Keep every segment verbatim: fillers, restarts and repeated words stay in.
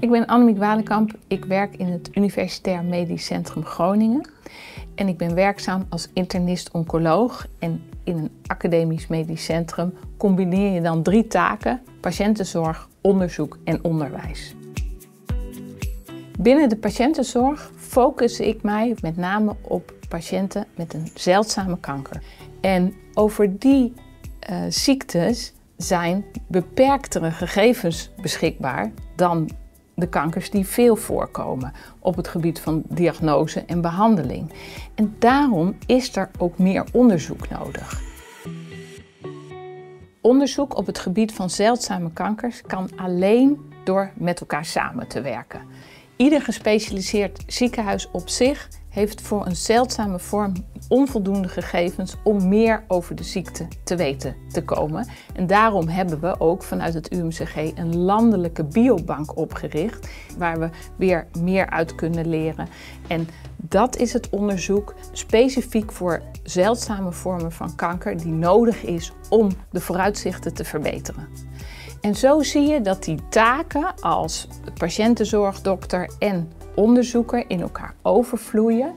Ik ben Annemiek Walenkamp, ik werk in het Universitair Medisch Centrum Groningen en ik ben werkzaam als internist-oncoloog. En in een academisch medisch centrum combineer je dan drie taken: patiëntenzorg, onderzoek en onderwijs. Binnen de patiëntenzorg focus ik mij met name op patiënten met een zeldzame kanker. En over die uh, ziektes zijn beperktere gegevens beschikbaar dan de kankers die veel voorkomen op het gebied van diagnose en behandeling. En daarom is er ook meer onderzoek nodig. Onderzoek op het gebied van zeldzame kankers kan alleen door met elkaar samen te werken. Ieder gespecialiseerd ziekenhuis op zich heeft voor een zeldzame vorm onvoldoende gegevens om meer over de ziekte te weten te komen. En daarom hebben we ook vanuit het U M C G een landelijke biobank opgericht, waar we weer meer uit kunnen leren. En dat is het onderzoek specifiek voor zeldzame vormen van kanker die nodig is om de vooruitzichten te verbeteren. En zo zie je dat die taken als patiëntenzorgdokter en onderzoeker in elkaar overvloeien.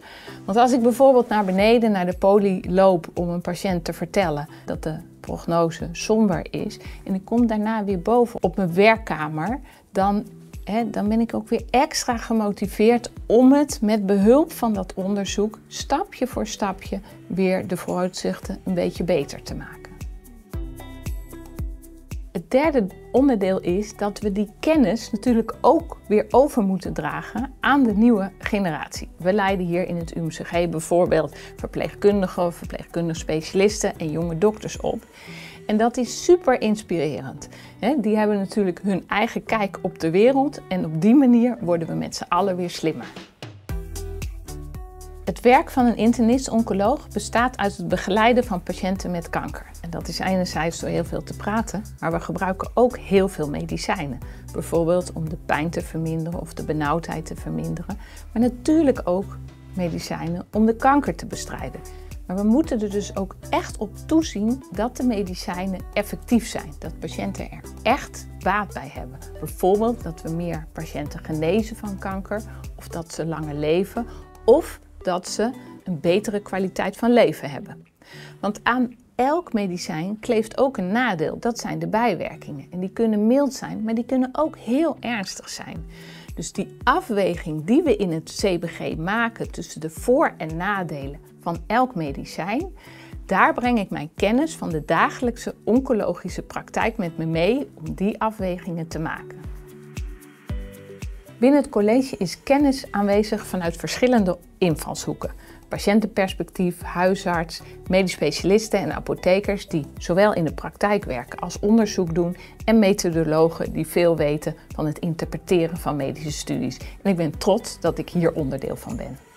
Want als ik bijvoorbeeld naar beneden naar de poli loop om een patiënt te vertellen dat de prognose somber is en ik kom daarna weer boven op mijn werkkamer, dan, hè, dan ben ik ook weer extra gemotiveerd om het met behulp van dat onderzoek stapje voor stapje weer de vooruitzichten een beetje beter te maken. Het derde onderdeel is dat we die kennis natuurlijk ook weer over moeten dragen aan de nieuwe generatie. We leiden hier in het U M C G bijvoorbeeld verpleegkundigen, verpleegkundig specialisten en jonge dokters op. En dat is super inspirerend. Die hebben natuurlijk hun eigen kijk op de wereld en op die manier worden we met z'n allen weer slimmer. Het werk van een internist-oncoloog bestaat uit het begeleiden van patiënten met kanker. En dat is enerzijds door heel veel te praten, maar we gebruiken ook heel veel medicijnen. Bijvoorbeeld om de pijn te verminderen of de benauwdheid te verminderen. Maar natuurlijk ook medicijnen om de kanker te bestrijden. Maar we moeten er dus ook echt op toezien dat de medicijnen effectief zijn. Dat patiënten er echt baat bij hebben. Bijvoorbeeld dat we meer patiënten genezen van kanker of dat ze langer leven of dat ze een betere kwaliteit van leven hebben. Want aan elk medicijn kleeft ook een nadeel, dat zijn de bijwerkingen. En die kunnen mild zijn, maar die kunnen ook heel ernstig zijn. Dus die afweging die we in het C B G maken tussen de voor- en nadelen van elk medicijn, daar breng ik mijn kennis van de dagelijkse oncologische praktijk met me mee om die afwegingen te maken. Binnen het college is kennis aanwezig vanuit verschillende invalshoeken. Patiëntenperspectief, huisarts, medisch specialisten en apothekers die zowel in de praktijk werken als onderzoek doen en methodologen die veel weten van het interpreteren van medische studies. En ik ben trots dat ik hier onderdeel van ben.